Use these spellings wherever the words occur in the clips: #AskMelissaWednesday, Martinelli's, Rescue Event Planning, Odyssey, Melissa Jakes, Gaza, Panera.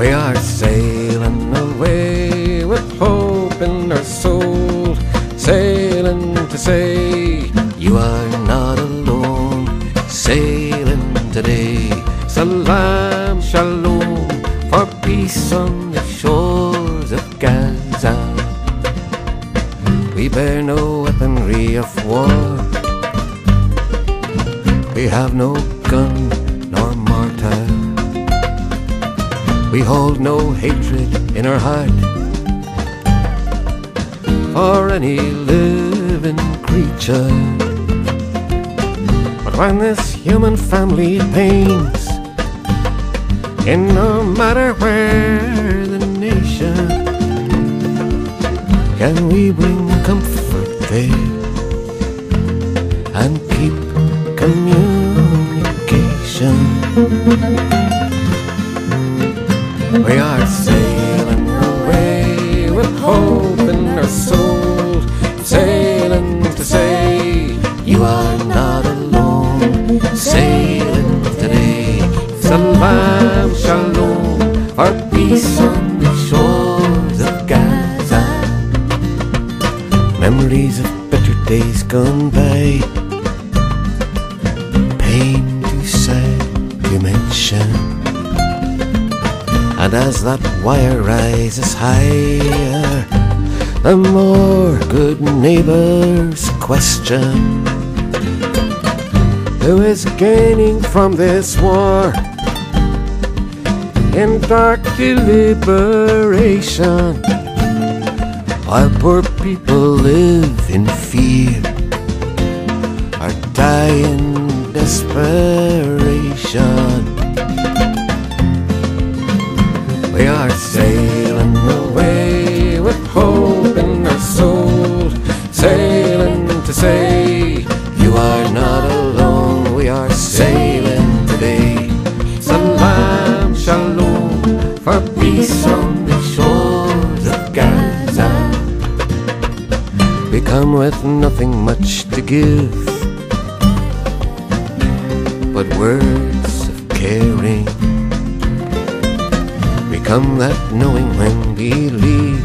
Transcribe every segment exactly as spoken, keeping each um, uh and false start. We are sailing away with hope in our soul, sailing to say you are not alone, sailing today. Salam shalom, for peace on the shores of Gaza. We bear no weaponry of war, we have no gun nor mortar. We hold no hatred in our heart for any living creature. But when this human family pains, in no matter where the nation, can we bring comfort there and keep communication? We are sailing away with hope in our soul, sailing to say you are not alone, sailing today. Salam shalom, for peace on the shores of Gaza. Memories of better days gone by, pain too sad to mention. And as that wire rises higher, the more good neighbors question, who is gaining from this war in dark deliberation? Our poor people live in fear, are dying desperation. We are sailing away with hope in our soul, sailing to say you are not alone. We are sailing today. Salam shalom, for peace on the shores of Gaza. We come with nothing much to give but words of caring. We come that knowing when we leave,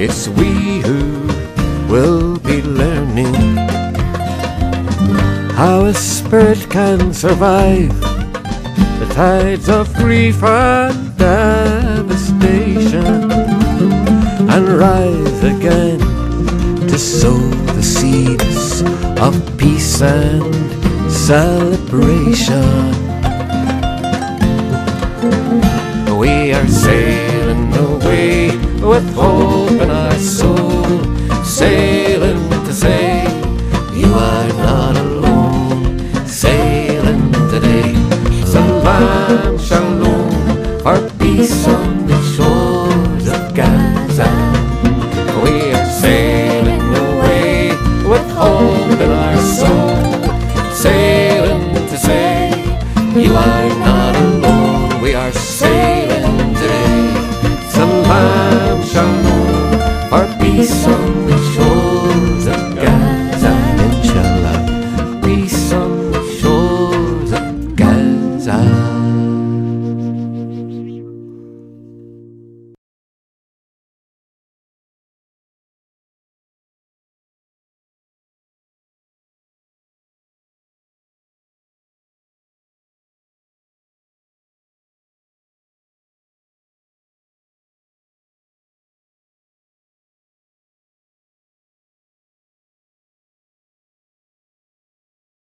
it's we who will be learning how a spirit can survive the tides of grief and devastation, and rise again to sow the seeds of peace and celebration. We are sailing away with hope in our soul, sailing to say you are not alone, sailing today. Salam shalom, for peace on the shores of Gaza. We are sailing away with hope in our soul, sailing to say you are not